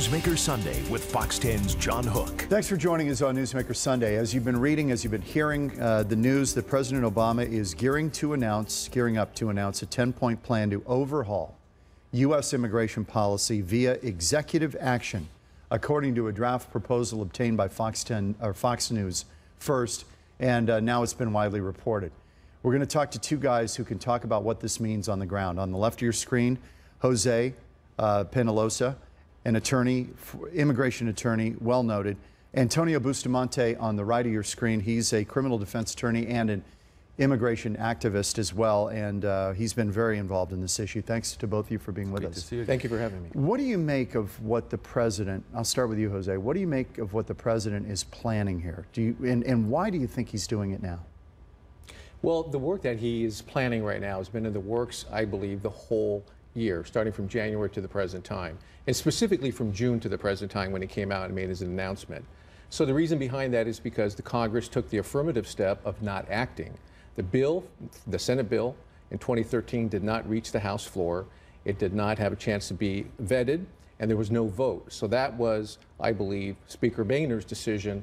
Newsmaker Sunday with Fox 10's John Hook. Thanks for joining us on Newsmaker Sunday. As you've been reading, as you've been hearing the news that President Obama is gearing up to announce a 10-point plan to overhaul U.S. immigration policy via executive action, according to a draft proposal obtained by Fox News first, and now it's been widely reported. We're going to talk to two guys who can talk about what this means on the ground. On the left of your screen, Jose Peñalosa, an attorney, immigration attorney, well noted. Antonio Bustamante on the right of your screen. He's a criminal defense attorney and an immigration activist as well, and he's been very involved in this issue. Thanks to both of you for being with us. Great to see you again. Thank you for having me. What do you make of what the president, I'll start with you, Jose, what do you make of what the president is planning here? And why do you think he's doing it now? Well, the work that he is planning right now has been in the works, I believe, the whole year, starting from January to the present time, and specifically from June to the present time when it came out and made his announcement. So the reason behind that is because the Congress took the affirmative step of not acting. The bill, the Senate bill in 2013, did not reach the House floor. It did not have a chance to be vetted, and there was no vote. So that was, I believe, Speaker Boehner's decision.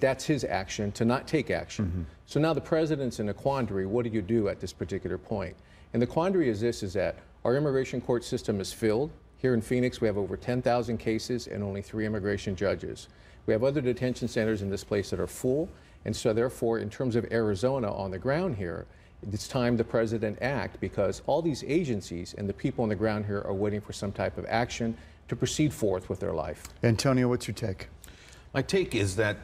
That's his action, to not take action. Mm-hmm. So now the president's in a quandary. What do you do at this particular point? And the quandary is this, is that our immigration court system is filled. Here in Phoenix, we have over 10,000 cases and only 3 immigration judges. We have other detention centers in this place that are full. And so therefore, in terms of Arizona on the ground here, it's time the president act, because all these agencies and the people on the ground here are waiting for some type of action to proceed forth with their life. Antonio, what's your take? My take is that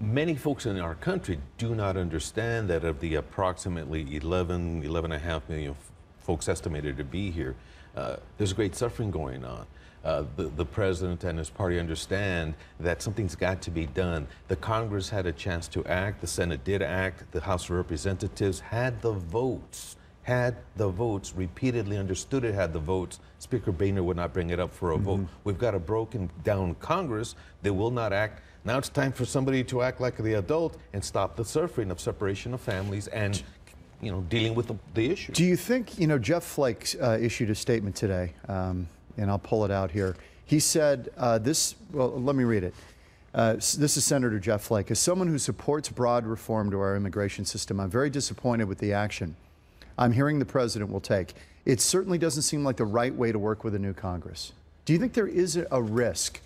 many folks in our country do not understand that of the approximately 11.5 million folks estimated to be here, there's great suffering going on. The president and his party understand that something's got to be done. The Congress had a chance to act. The Senate did act. The House of Representatives had the votes. Repeatedly understood it had the votes. Speaker Boehner would not bring it up for a vote. We've got a broken down Congress. They will not act. Now it's time for somebody to act like the adult and stop the suffering of separation of families and, you know, dealing with the issue. Do you think, you know, Jeff Flake issued a statement today, and I'll pull it out here. He said let me read it. This is Senator Jeff Flake. As someone who supports broad reform to our immigration system, I'm very disappointed with the action I'm hearing the president will take. It certainly doesn't seem like the right way to work with a new Congress. Do you think there is a risk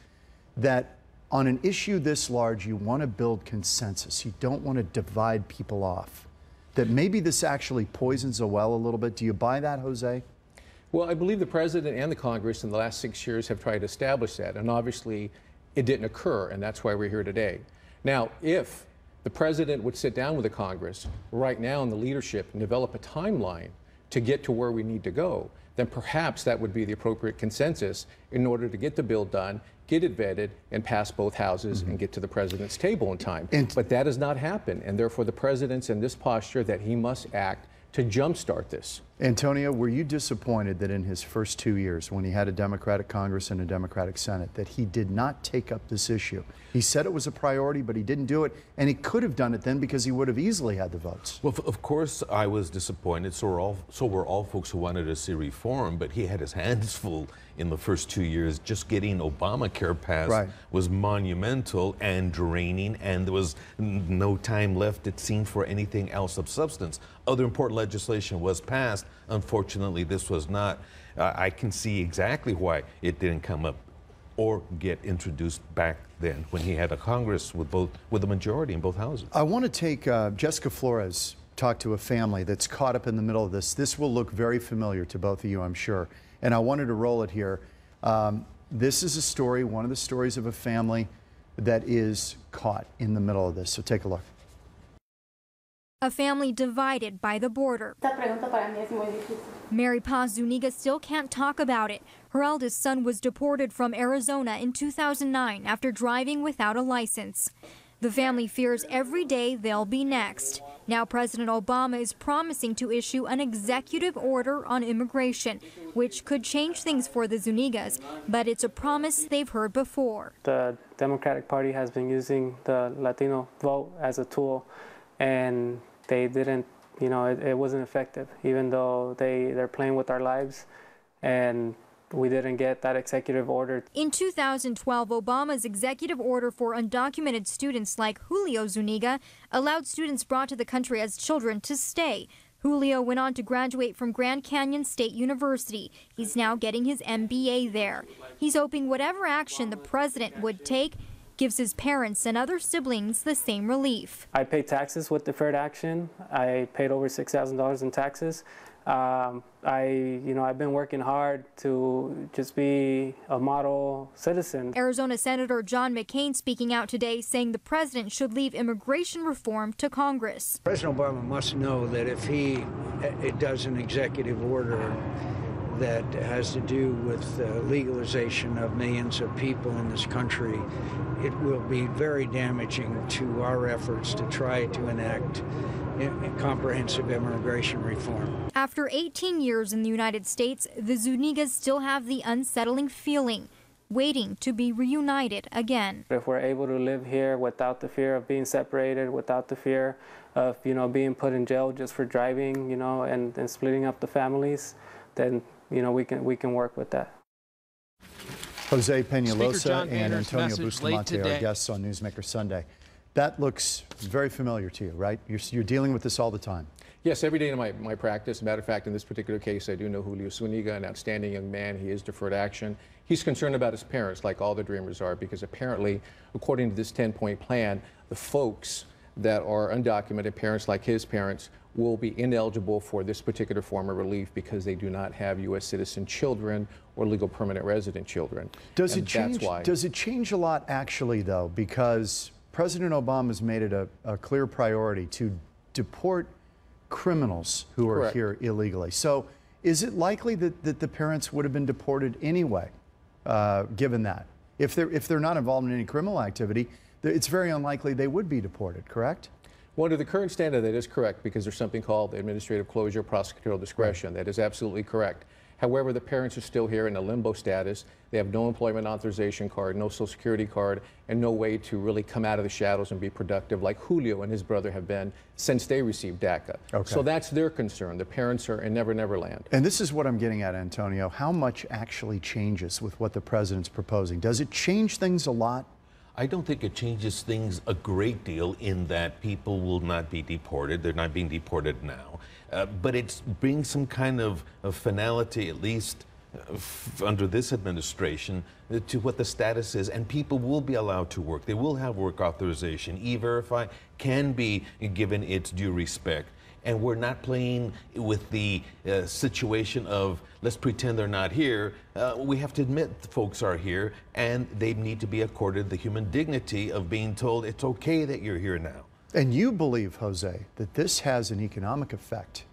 that on an issue this large, you want to build consensus, you don't want to divide people off, that maybe this actually poisons the well a little bit? Do you buy that, Jose? Well, I believe the president and the Congress in the last 6 years have tried to establish that, and obviously it didn't occur, and that's why we're here today. Now, if the president would sit down with the Congress right now in the leadership and develop a timeline to get to where we need to go, then perhaps that would be the appropriate consensus in order to get the bill done, get it vetted, and pass both houses and get to the president's table in time. But that has not happened, and therefore the president's in this posture that he must act to jumpstart this. Antonio, were you disappointed that in his first 2 years, when he had a Democratic Congress and a Democratic Senate, that he did not take up this issue? He said it was a priority, but he didn't do it, and he could have done it then because he would have easily had the votes. Well, of course, I was disappointed. So were all folks who wanted to see reform, but he had his hands full in the first 2 years. Just getting Obamacare passed was monumental and draining, and there was no time left, it seemed, for anything else of substance. Other important legislation was passed. Unfortunately, this was not. I can see exactly why it didn't come up or get introduced back then when he had a Congress with a majority in both houses. I want to take Jessica Flores, talk to a family that's caught up in the middle of this. This will look very familiar to both of you, I'm sure. And I wanted to roll it here. This is a story, one of the stories of a family that is caught in the middle of this. So take a look. A family divided by the border. Mary Paz Zuniga still can't talk about it. Her eldest son was deported from Arizona in 2009 after driving without a license. The family fears every day they'll be next. Now President Obama is promising to issue an executive order on immigration, which could change things for the Zunigas, but it's a promise they've heard before. The Democratic Party has been using the Latino vote as a tool, and they didn't, you know, it wasn't effective, even though they're playing with our lives, and but we didn't get that executive order. In 2012, Obama's executive order for undocumented students like Julio Zuniga allowed students brought to the country as children to stay. Julio went on to graduate from Grand Canyon State University. He's now getting his MBA there. He's hoping whatever action the president would take gives his parents and other siblings the same relief. I pay taxes with deferred action. I paid over $6,000 in taxes. I've been working hard to just be a model citizen. Arizona Senator John McCain speaking out today, saying the president should leave immigration reform to Congress. President Obama must know that if he does an executive order that has to do with legalization of millions of people in this country, it will be very damaging to our efforts to try to enact comprehensive immigration reform. After 18 years in the United States, the Zunigas still have the unsettling feeling, waiting to be reunited again. If we're able to live here without the fear of being separated, without the fear of, being put in jail just for driving, and splitting up the families, then we can work with that. Jose Peñalosa and Antonio Bustamante are guests on Newsmaker Sunday. That looks very familiar to you, right? You're dealing with this all the time. Yes, every day in my practice. Matter of fact, in this particular case, I do know Julio Zuniga, an outstanding young man. He is deferred action. He's concerned about his parents, like all the dreamers are, because apparently, according to this 10-point plan, the folks that are undocumented, parents like his parents, will be ineligible for this particular form of relief because they do not have U.S. citizen children or legal permanent resident children. Does it change a lot, actually, though, because President Obama's made it a clear priority to deport criminals who are here illegally. So is it likely that the parents would have been deported anyway, given that? If they're not involved in any criminal activity, it's very unlikely they would be deported, correct? Well, under the current standard, that is correct, because there's something called administrative closure, prosecutorial discretion. That is absolutely correct. However, the parents are still here in a limbo status. They have no employment authorization card, no Social Security card, and no way to really come out of the shadows and be productive like Julio and his brother have been since they received DACA. Okay. So that's their concern. The parents are in Never Never Land. And this is what I'm getting at, Antonio. How much actually changes with what the president's proposing? Does it change things a lot? I don't think it changes things a great deal in that people will not be deported. They're not being deported now. But it brings some kind of finality, at least under this administration, to what the status is. And people will be allowed to work. They will have work authorization. E-Verify can be given its due respect. And we're not playing with the situation of let's pretend they're not here. We have to admit folks are here, and they need to be accorded the human dignity of being told it's okay that you're here now. And you believe, Jose, that this has an economic effect.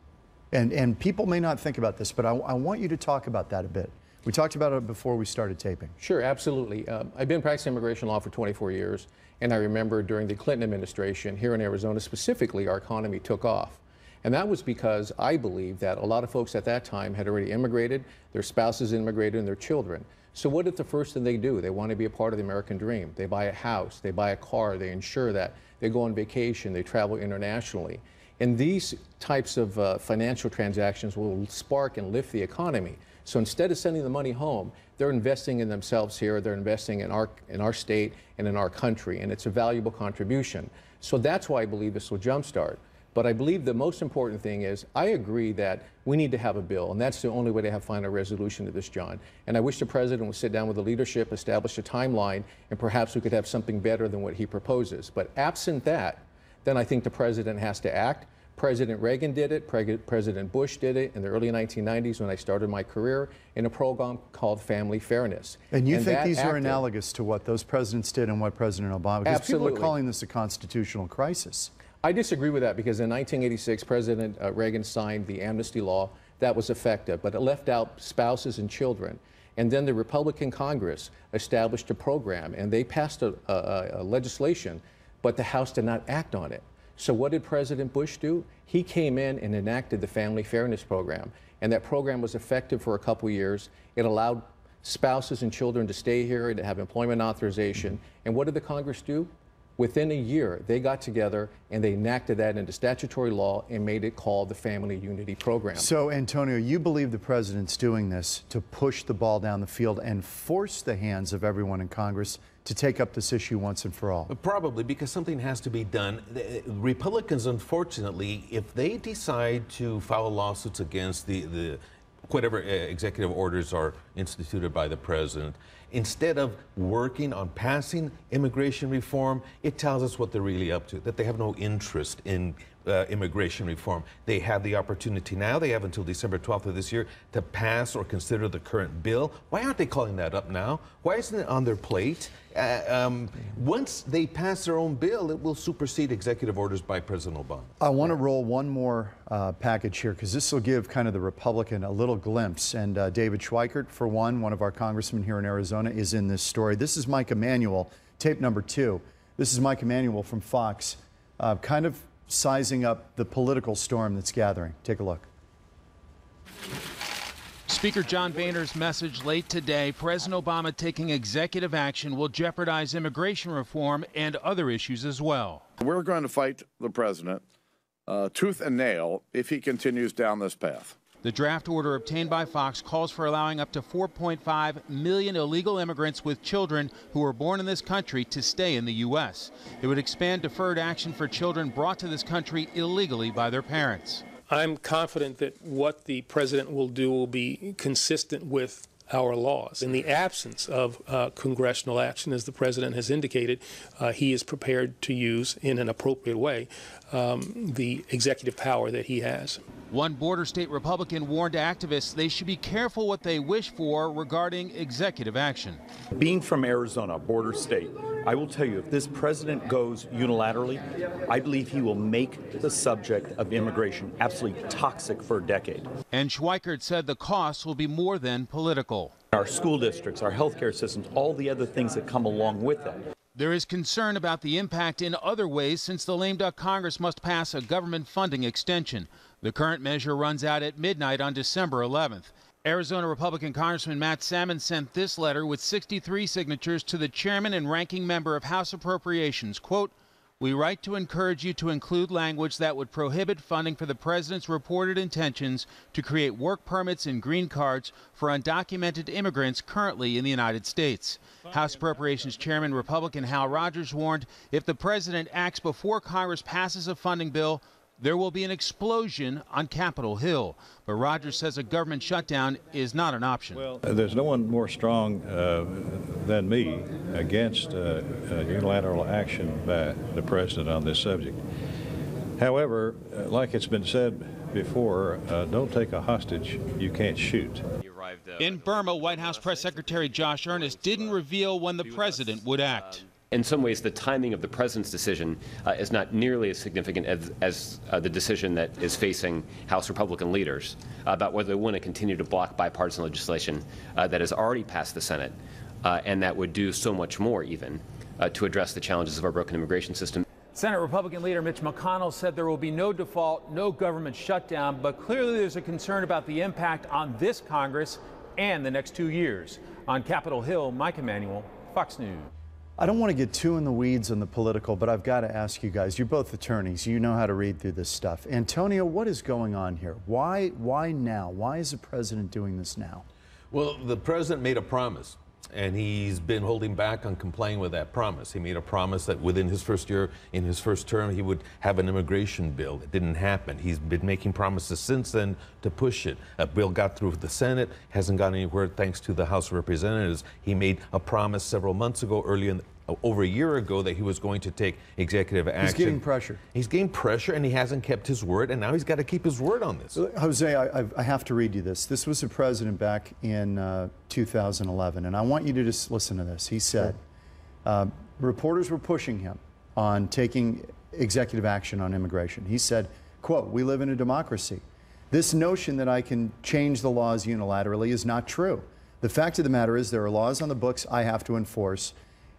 And people may not think about this, but I want you to talk about that a bit. We talked about it before we started taping. Sure, absolutely. I've been practicing immigration law for 24 years, and I remember during the Clinton administration, here in Arizona specifically, our economy took off. And that was because I believe that a lot of folks at that time had already immigrated, their spouses immigrated, and their children. So what if the first thing they do? They want to be a part of the American dream. They buy a house, they buy a car, they insure that, they go on vacation, they travel internationally. And these types of financial transactions will spark and lift the economy. So instead of sending the money home, they're investing in themselves here, they're investing in our state and in our country, and it's a valuable contribution. So that's why I believe this will jumpstart. But I believe the most important thing is I agree that we need to have a bill, and that's the only way to have final resolution to this, John. And I wish the president would sit down with the leadership, establish a timeline, and perhaps we could have something better than what he proposes. But absent that, then I think the president has to act. President Reagan did it, President Bush did it in the early 1990s when I started my career in a program called Family Fairness. And you think these are analogous to what those presidents did and what President Obama did? Absolutely. People are calling this a constitutional crisis. I disagree with that because in 1986, President Reagan signed the amnesty law. That was effective, but it left out spouses and children. And then the Republican Congress established a program, and they passed a legislation, but the House did not act on it. So what did President Bush do? He came in and enacted the Family Fairness Program, and that program was effective for a couple years. It allowed spouses and children to stay here and to have employment authorization. And what did the Congress do? Within a year, they got together and they enacted that into statutory law and made it called the Family Unity Program. So, Antonio, you believe the president's doing this to push the ball down the field and force the hands of everyone in Congress to take up this issue once and for all? Probably, because something has to be done. The Republicans, unfortunately, if they decide to file lawsuits against the whatever executive orders are instituted by the president, instead of working on passing immigration reform, it tells us what they're really up to, that they have no interest in immigration reform. They have the opportunity now, they have until December 12th of this year to pass or consider the current bill. Why aren't they calling that up now? Why isn't it on their plate? Once they pass their own bill, it will supersede executive orders by President Obama. I want to roll one more package here, because this will give kind of the Republican a little glimpse. And David Schweikert, for one of our congressmen here in Arizona, is in this story. This is Mike Emanuel, tape number 2. This is Mike Emanuel from Fox, kind of sizing up the political storm that's gathering. Take a look. Speaker John Boehner's message late today, President Obama taking executive action will jeopardize immigration reform and other issues as well. We're going to fight the president tooth and nail if he continues down this path. The draft order obtained by Fox calls for allowing up to 4.5 million illegal immigrants with children who were born in this country to stay in the U.S. It would expand deferred action for children brought to this country illegally by their parents. I'm confident that what the president will do will be consistent with our laws. In the absence of congressional action, as the president has indicated, he is prepared to use in an appropriate way the executive power that he has. One border state Republican warned activists they should be careful what they wish for regarding executive action. Being from Arizona, a border state, I will tell you, if this president goes unilaterally, I believe he will make the subject of immigration absolutely toxic for a decade. And Schweikert said the costs will be more than political. Our school districts, our healthcare systems, all the other things that come along with that. There is concern about the impact in other ways, since the lame duck Congress must pass a government funding extension. The current measure runs out at midnight on December 11th. Arizona Republican Congressman Matt Salmon sent this letter with 63 signatures to the chairman and ranking member of House Appropriations. Quote, "We write to encourage you to include language that would prohibit funding for the president's reported intentions to create work permits and green cards for undocumented immigrants currently in the United States." House Appropriations Chairman Republican Hal Rogers warned if the president acts before Congress passes a funding bill, there will be an explosion on Capitol Hill. But Rogers says a government shutdown is not an option. Well, there's no one more strong than me against unilateral action by the president on this subject. However, like it's been said before, don't take a hostage you can't shoot. In Burma, White House Press Secretary Josh Ernest didn't reveal when the president would act. In some ways, the timing of the president's decision is not nearly as significant as the decision that is facing House Republican leaders about whether they want to continue to block bipartisan legislation that has already passed the Senate and that would do so much more even to address the challenges of our broken immigration system. Senate Republican leader Mitch McConnell said there will be no default, no government shutdown, but clearly there's a concern about the impact on this Congress and the next 2 years. On Capitol Hill, Mike Emanuel, Fox News. I don't want to get too in the weeds on the political, but I've got to ask you guys, you're both attorneys, you know how to read through this stuff. Antonio, what is going on here? Why now? Why is the president doing this now? Well, the president made a promise, and he's been holding back on complying with that promise. He made a promise that within his first year, in his first term, he would have an immigration bill. It didn't happen. He's been making promises since then to push it. A bill got through the Senate, hasn't gone anywhere thanks to the House of Representatives. He made a promise several months ago, over a year ago, that he was going to take executive action. He's getting pressure. He's getting pressure, and he hasn't kept his word, and now he's got to keep his word on this. Jose, I have to read you this. This was the president back in 2011, and I want you to just listen to this. He said, reporters were pushing him on taking executive action on immigration. He said, quote, "We live in a democracy. This notion that I can change the laws unilaterally is not true. The fact of the matter is there are laws on the books I have to enforce,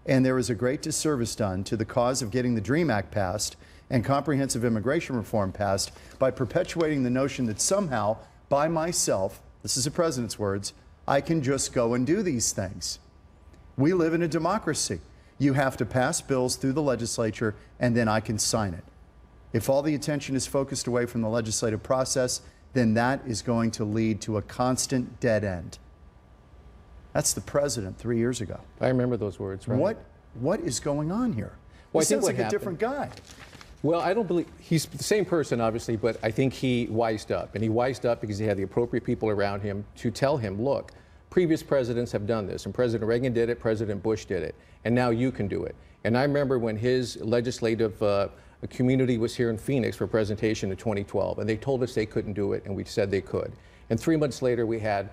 and there is a great disservice done to the cause of getting the DREAM Act passed and comprehensive immigration reform passed by perpetuating the notion that somehow, by myself," this is the president's words, "I can just go and do these things. We live in a democracy. you have to pass bills through the legislature, and then I can sign it. If all the attention is focused away from the legislative process, then that is going to lead to a constant dead end. That's the president 3 years ago. I remember those words. Right? What is going on here? Well, he seems like a different guy. Well, I don't believe he's the same person, obviously, but I think he wised up. And he wised up because he had the appropriate people around him to tell him, look, previous presidents have done this, and President Reagan did it, President Bush did it, and now you can do it. And I remember when his legislative community was here in Phoenix for a presentation in 2012, and they told us they couldn't do it, and we said they could. And 3 months later, we had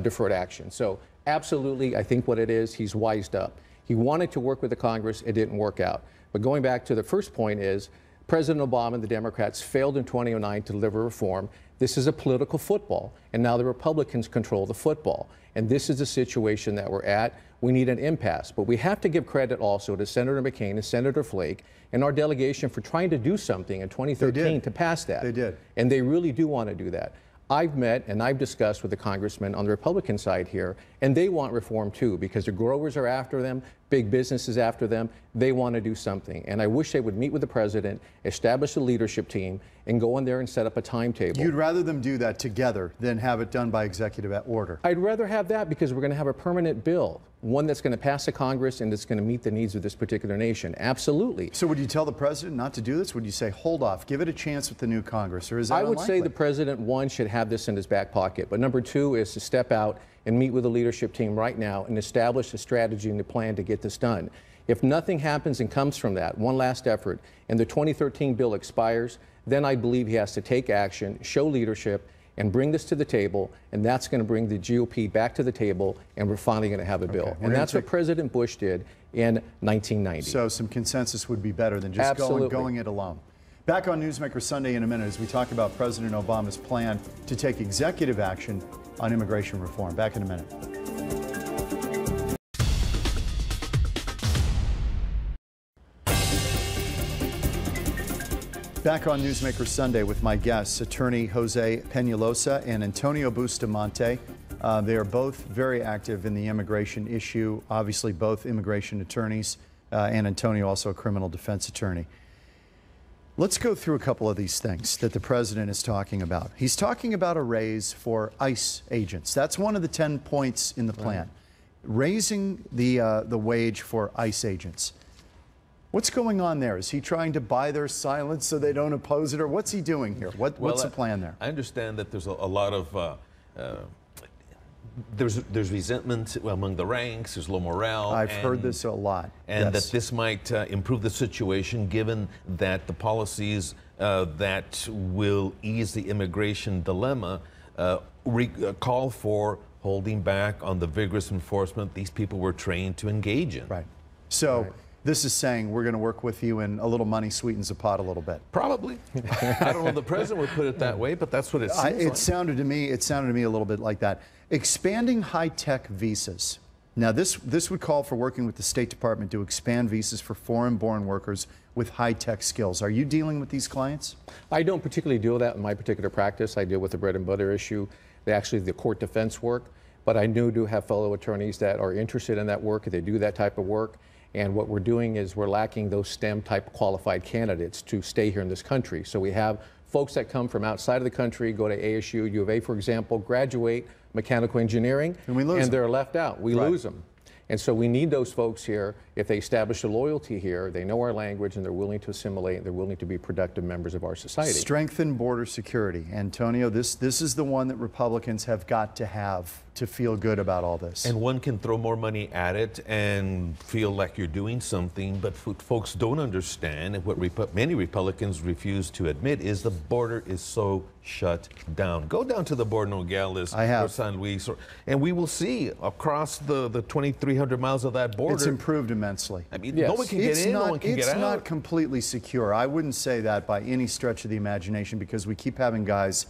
deferred action. So absolutely, I think what it is, he's wised up. He wanted to work with the Congress. It didn't work out. But going back to the first point is, President Obama and the Democrats failed in 2009 to deliver reform. This is a political football, and now the Republicans control the football. And this is the situation that we're at. We need an impasse. But we have to give credit also to Senator McCain and Senator Flake and our delegation for trying to do something in 2013 to pass that. They did. And they really do want to do that. I've met and I've discussed with the congressmen on the Republican side here, and they want reform too, because the growers are after them, big business is after them, they want to do something. And I wish they would meet with the president, establish a leadership team, and go in there and set up a timetable. You'd rather them do that together than have it done by executive order? I'd rather have that, because we're going to have a permanent bill, one that's going to pass the Congress and that's going to meet the needs of this particular nation. Absolutely. So would you tell the president not to do this? Would you say, hold off, give it a chance with the new Congress, or is that unlikely? I would say the president, one, should have this in his back pocket, but number two is to step out and meet with the leadership team right now and establish a strategy and a plan to get this done. If nothing happens and comes from that, one last effort, and the 2013 bill expires, then I believe he has to take action, show leadership, and bring this to the table, and that's going to bring the GOP back to the table, and we're finally going to have a bill. Okay. And that's what President Bush did in 1990. So some consensus would be better than just going it alone. Back on Newsmaker Sunday in a minute as we talk about President Obama's plan to take executive action on immigration reform. Back in a minute. Back on Newsmaker Sunday with my guests, attorney Jose Peñalosa and Antonio Bustamante. They are both very active in the immigration issue, obviously both immigration attorneys, and Antonio also a criminal defense attorney. Let's go through a couple of these things that the president is talking about. He's talking about a raise for ICE agents. That's one of the 10 points in the plan, raising the wage for ICE agents. What's going on there? Is he trying to buy their silence so they don't oppose it, or what's he doing here? What's the plan there? I understand that there's a lot of there's resentment among the ranks. There's low morale. I've heard this a lot, and that this might improve the situation, given that the policies that will ease the immigration dilemma call for holding back on the vigorous enforcement these people were trained to engage in. Right. So. Right. This is saying we're going to work with you and a little money sweetens the pot a little bit. Probably. I don't know if the president would put it that way, but that's what it seems like. It sounded to me a little bit like that. Expanding high-tech visas. Now, this would call for working with the State Department to expand visas for foreign-born workers with high-tech skills. Are you dealing with these clients? I don't particularly deal with that in my particular practice. I deal with the bread and butter issue, actually the court defense work. But I do have fellow attorneys that are interested in that work. They do that type of work. And what we're doing is we're lacking those STEM type qualified candidates to stay here in this country. So we have folks that come from outside of the country, go to ASU, U of A, for example, graduate mechanical engineering, and they're left out. We lose them. And so we need those folks here. If they establish a loyalty here, they know our language, and they're willing to assimilate, and they're willing to be productive members of our society. Strengthen border security. Antonio, this is the one that Republicans have got to have to feel good about all this. And one can throw more money at it and feel like you're doing something, but folks don't understand, and what many Republicans refuse to admit is the border is so shut down. Go down to the border, Nogales or San Luis, and we will see across the 2,300 miles of that border. It's improved immensely. I mean, no one can get in, no one can get out. It's not completely secure. I wouldn't say that by any stretch of the imagination, because we keep having guys,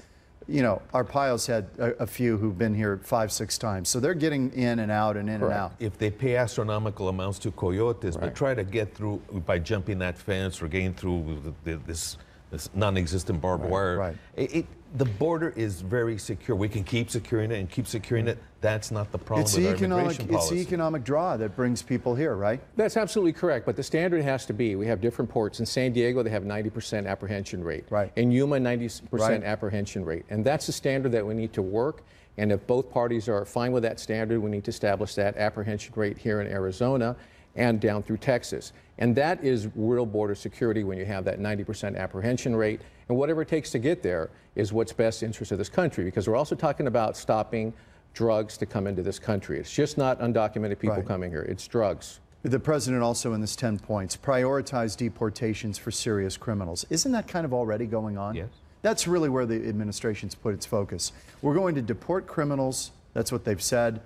you know, Arpaio's had a few who've been here 5-6 times, so they're getting in and out and in and out. If they pay astronomical amounts to coyotes, but try to get through by jumping that fence or getting through this this non-existent barbed wire. Right. The border is very secure. We can keep securing it and keep securing it. That's not the problem with our immigration policy. It's the economic draw that brings people here, right? That's absolutely correct, but the standard has to be, we have different ports. In San Diego, they have 90% apprehension rate. Right. In Yuma, 90% apprehension rate. And that's the standard that we need to work. And if both parties are fine with that standard, we need to establish that apprehension rate here in Arizona and down through Texas. And that is real border security when you have that 90% apprehension rate. And whatever it takes to get there is what's best interest of this country, because we're also talking about stopping drugs to come into this country. It's just not undocumented people coming here, it's drugs. The president also in this 10 points, prioritize deportations for serious criminals. Isn't that kind of already going on? Yes. That's really where the administration's put its focus. We're going to deport criminals, that's what they've said.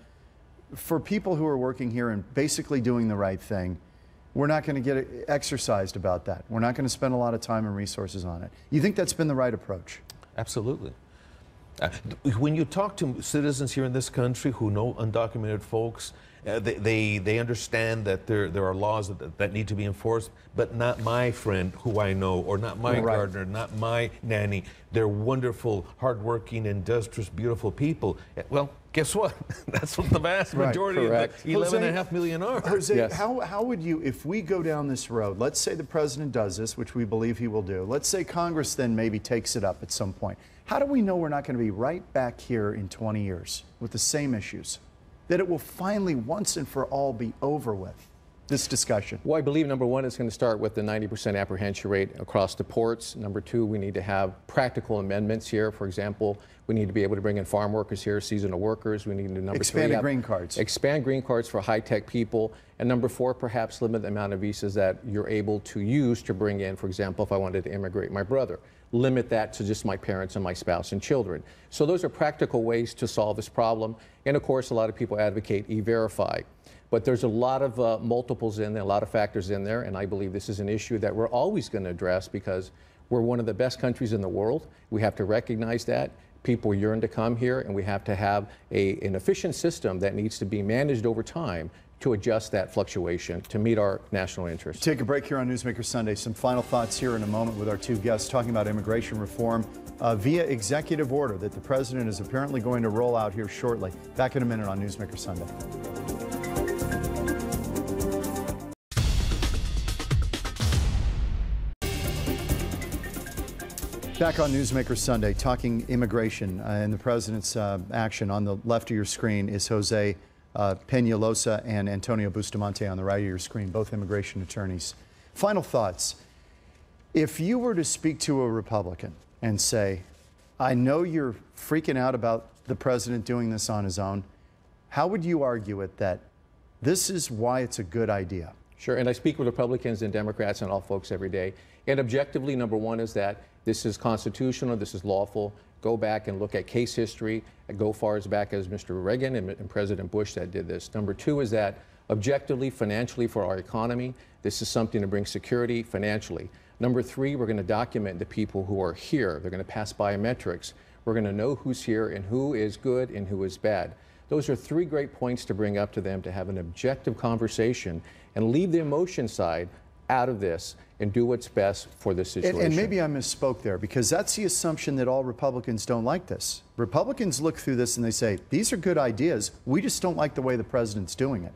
For people who are working here and basically doing the right thing, we're not going to get exercised about that. We're not going to spend a lot of time and resources on it. You think that's been the right approach? Absolutely. When you talk to citizens here in this country who know undocumented folks, they understand that there are laws that need to be enforced, but not my friend who I know, or not my gardener, not my nanny. They're wonderful, hardworking, industrious, beautiful people. Well, guess what? That's what the vast majority of the 11.5 million are. Jose, how would you, if we go down this road, let's say the president does this, which we believe he will do, let's say Congress then maybe takes it up at some point. How do we know we're not going to be right back here in 20 years with the same issues? That it will finally, once and for all, be over with, this discussion? Well, I believe, number one, it's going to start with the 90% apprehension rate across the ports. Number two, we need to have practical amendments here. For example, we need to be able to bring in farm workers here, seasonal workers. We need to, number three, expand green cards. Expand green cards for high-tech people. And number four, perhaps limit the amount of visas that you're able to use to bring in, for example, if I wanted to immigrate my brother. Limit that to just my parents and my spouse and children. So those are practical ways to solve this problem. And of course, a lot of people advocate E-Verify. But there's a lot of multiples in there, a lot of factors in there, and I believe this is an issue that we're always going to address because we're one of the best countries in the world. We have to recognize that. People yearn to come here, and we have to have an efficient system that needs to be managed over time to adjust that fluctuation to meet our national interests. Take a break here on Newsmaker Sunday. Some final thoughts here in a moment with our two guests talking about immigration reform via executive order that the president is apparently going to roll out here shortly. Back in a minute on Newsmaker Sunday. Back on Newsmaker Sunday, talking immigration and the president's action. On the left of your screen is Jose Peñalosa and Antonio Bustamante on the right of your screen, both immigration attorneys. Final thoughts. If you were to speak to a Republican and say, I know you're freaking out about the president doing this on his own, how would you argue it that this is why it's a good idea? Sure, and I speak with Republicans and Democrats and all folks every day. And objectively, number one is that this is constitutional, this is lawful. Go back and look at case history, go far as back as Mr. Reagan and President Bush that did this. Number two is that objectively, financially for our economy, this is something to bring security financially. Number three, we're going to document the people who are here. They're going to pass biometrics. We're going to know who's here and who is good and who is bad. Those are three great points to bring up to them to have an objective conversation and leave the emotion side out of this and do what's best for this situation. And maybe I misspoke there, because that's the assumption that all Republicans don't like this. Republicans look through this and they say, these are good ideas, we just don't like the way the president's doing it.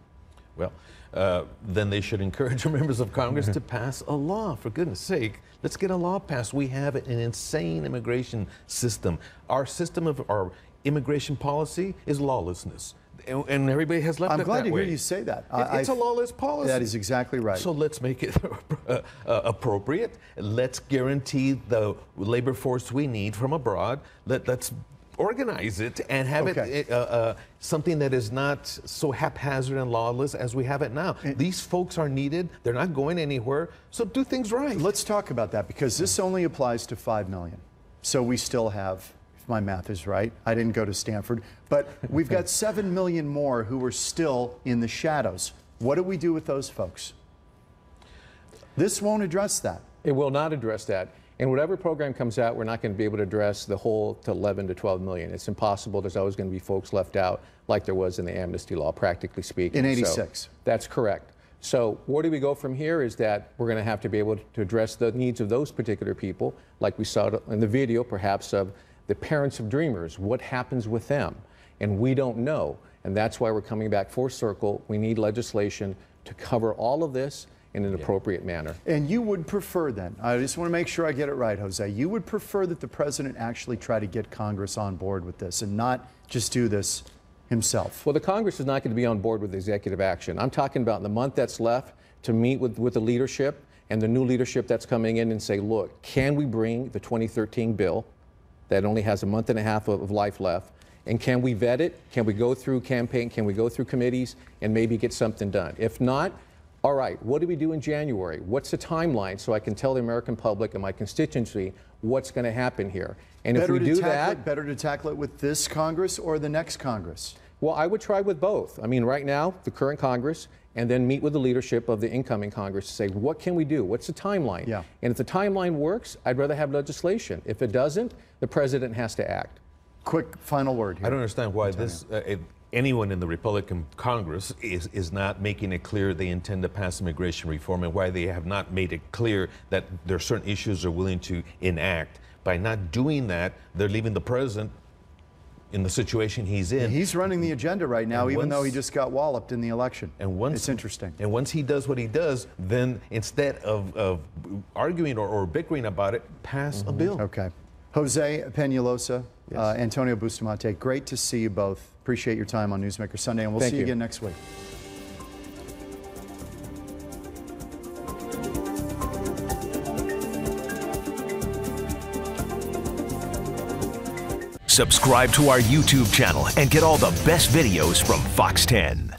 Well, then they should encourage members of Congress to pass a law. For goodness sake, let's get a law passed. We have an insane immigration system. Our system of our immigration policy is lawlessness. And everybody has left it that way. I'm glad to hear you say that. It's a lawless policy. That is exactly right. So let's make it appropriate. Let's guarantee the labor force we need from abroad. Let's organize it and have it something that is not so haphazard and lawless as we have it now. These folks are needed. They're not going anywhere. So do things right. Let's talk about that, because this only applies to 5 million. So we still have... my math is right. I didn't go to Stanford. But we've got 7 million more who are still in the shadows. What do we do with those folks? This won't address that. It will not address that. And whatever program comes out, we're not going to be able to address the whole 11 to 12 million. It's impossible. There's always going to be folks left out, like there was in the amnesty law, practically speaking. In '86. So that's correct. So where do we go from here is that we're going to have to be able to address the needs of those particular people, like we saw in the video perhaps of the parents of dreamers. What happens with them? And we don't know. And that's why we're coming back full circle. We need legislation to cover all of this in an appropriate manner. And you would prefer then, I just want to make sure I get it right, Jose, you would prefer that the president actually try to get Congress on board with this and not just do this himself? Well, the Congress is not going to be on board with executive action. I'm talking about in the month that's left to meet with the leadership and the new leadership that's coming in and say, look, can we bring the 2013 bill that only has a month and a half of life left? And can we vet it? Can we go through campaign? Can we go through committees and maybe get something done? If not, all right, what do we do in January? What's the timeline so I can tell the American public and my constituency what's going to happen here? And if we do that, better to tackle it with this Congress or the next Congress? Well, I would try with both. I mean, right now, the current Congress, and then meet with the leadership of the incoming Congress to say, what can we do? What's the timeline? Yeah. And if the timeline works, I'd rather have legislation. If it doesn't, the president has to act. Quick final word here. I don't understand why this, anyone in the Republican Congress is not making it clear they intend to pass immigration reform, and why they have not made it clear that there are certain issues they're willing to enact. By not doing that, they're leaving the president in the situation he's in. And he's running the agenda right now, and even though he just got walloped in the election. And once, it's interesting. And once he does what he does, then instead of arguing or bickering about it, pass a bill. Okay. Jose Peñalosa, yes. Antonio Bustamante, great to see you both. Appreciate your time on Newsmaker Sunday, and we'll see you again next week. Subscribe to our YouTube channel and get all the best videos from Fox 10.